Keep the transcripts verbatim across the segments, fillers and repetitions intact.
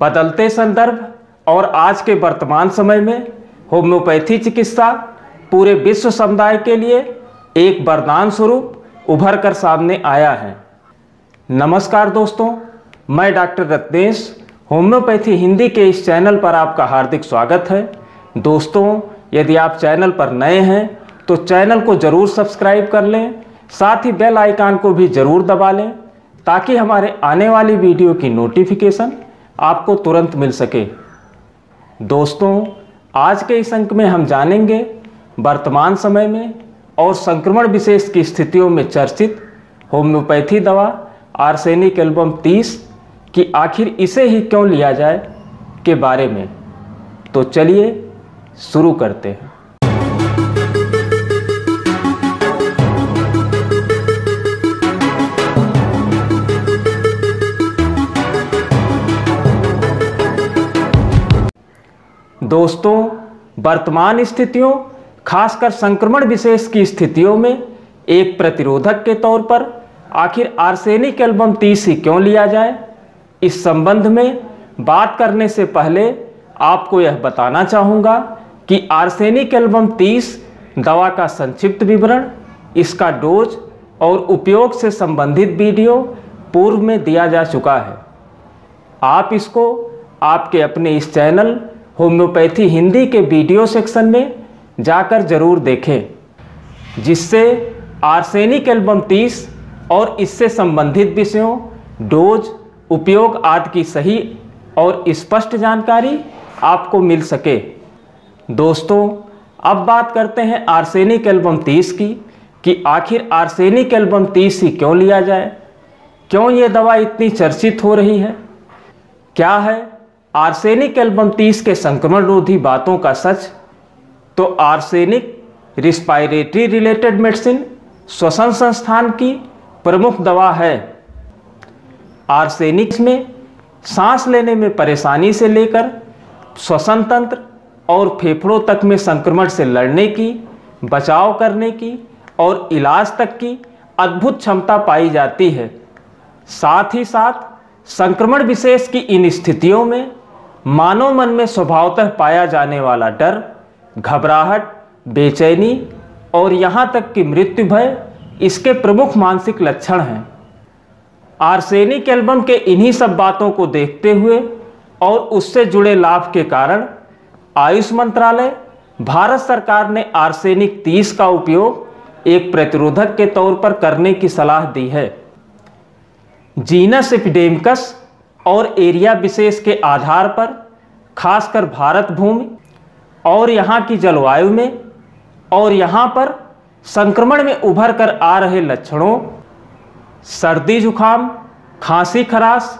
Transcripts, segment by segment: बदलते संदर्भ और आज के वर्तमान समय में होम्योपैथी चिकित्सा पूरे विश्व समुदाय के लिए एक वरदान स्वरूप उभर कर सामने आया है। नमस्कार दोस्तों, मैं डॉक्टर रत्नेश, होम्योपैथी हिंदी के इस चैनल पर आपका हार्दिक स्वागत है। दोस्तों, यदि आप चैनल पर नए हैं तो चैनल को ज़रूर सब्सक्राइब कर लें, साथ ही बेल आइकन को भी ज़रूर दबा लें ताकि हमारे आने वाली वीडियो की नोटिफिकेशन आपको तुरंत मिल सके। दोस्तों, आज के इस अंक में हम जानेंगे वर्तमान समय में और संक्रमण विशेष की स्थितियों में चर्चित होम्योपैथी दवा आर्सेनिक एल्बम तीस कि आखिर इसे ही क्यों लिया जाए के बारे में। तो चलिए शुरू करते हैं। दोस्तों, वर्तमान स्थितियों खासकर संक्रमण विशेष की स्थितियों में एक प्रतिरोधक के तौर पर आखिर आर्सेनिक एल्बम तीस ही क्यों लिया जाए, इस संबंध में बात करने से पहले आपको यह बताना चाहूँगा कि आर्सेनिक एल्बम तीस दवा का संक्षिप्त विवरण, इसका डोज और उपयोग से संबंधित वीडियो पूर्व में दिया जा चुका है। आप इसको आपके अपने इस चैनल होम्योपैथी हिंदी के वीडियो सेक्शन में जाकर ज़रूर देखें, जिससे आर्सेनिक एल्बम तीस और इससे संबंधित विषयों, डोज, उपयोग आदि की सही और स्पष्ट जानकारी आपको मिल सके। दोस्तों, अब बात करते हैं आर्सेनिक एल्बम तीस की कि आखिर आर्सेनिक एल्बम तीस ही क्यों लिया जाए, क्यों ये दवा इतनी चर्चित हो रही है, क्या है आर्सेनिक एल्बम तीस के संक्रमण रोधी बातों का सच। तो आर्सेनिक रिस्पायरेटरी रिलेटेड मेडिसिन श्वसन संस्थान की प्रमुख दवा है। आर्सेनिक में सांस लेने में परेशानी से लेकर श्वसन तंत्र और फेफड़ों तक में संक्रमण से लड़ने की, बचाव करने की और इलाज तक की अद्भुत क्षमता पाई जाती है। साथ ही साथ संक्रमण विशेष की इन स्थितियों में मानव मन में स्वभावतः पाया जाने वाला डर, घबराहट, बेचैनी और यहाँ तक कि मृत्यु भय इसके प्रमुख मानसिक लक्षण हैं। आर्सेनिक एल्बम के इन्हीं सब बातों को देखते हुए और उससे जुड़े लाभ के कारण आयुष मंत्रालय, भारत सरकार ने आर्सेनिक तीस का उपयोग एक प्रतिरोधक के तौर पर करने की सलाह दी है। जीनस एपिडेमिकस और एरिया विशेष के आधार पर खासकर भारत भूमि और यहाँ की जलवायु में और यहाँ पर संक्रमण में उभर कर आ रहे लक्षणों, सर्दी जुखाम, खांसी खराश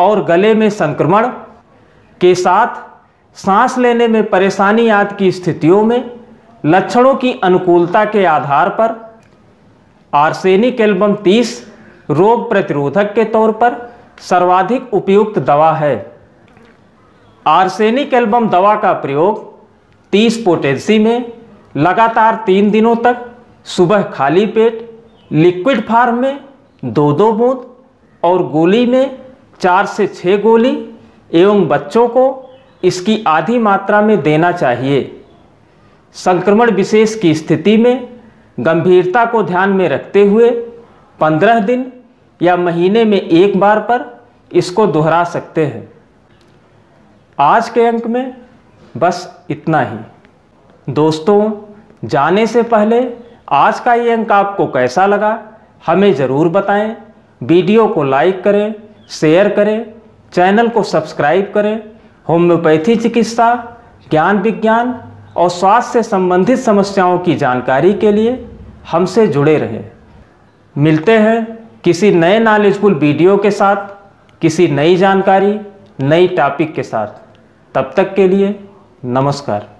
और गले में संक्रमण के साथ सांस लेने में परेशानी आदि की स्थितियों में लक्षणों की अनुकूलता के आधार पर आर्सेनिक एल्बम तीस रोग प्रतिरोधक के तौर पर सर्वाधिक उपयुक्त दवा है। आर्सेनिक एल्बम दवा का प्रयोग तीस पोटेंसी में लगातार तीन दिनों तक सुबह खाली पेट लिक्विड फॉर्म में दो दो बूंद और गोली में चार से छः गोली एवं बच्चों को इसकी आधी मात्रा में देना चाहिए। संक्रमण विशेष की स्थिति में गंभीरता को ध्यान में रखते हुए पंद्रह दिन या महीने में एक बार पर इसको दोहरा सकते हैं। आज के अंक में बस इतना ही। दोस्तों, जाने से पहले आज का ये अंक आपको कैसा लगा हमें ज़रूर बताएं। वीडियो को लाइक करें, शेयर करें, चैनल को सब्सक्राइब करें। होम्योपैथी चिकित्सा, ज्ञान विज्ञान और स्वास्थ्य से संबंधित समस्याओं की जानकारी के लिए हमसे जुड़े रहें। मिलते हैं किसी नए नॉलेजफुल वीडियो के साथ, किसी नई जानकारी, नई टॉपिक के साथ। तब तक के लिए नमस्कार।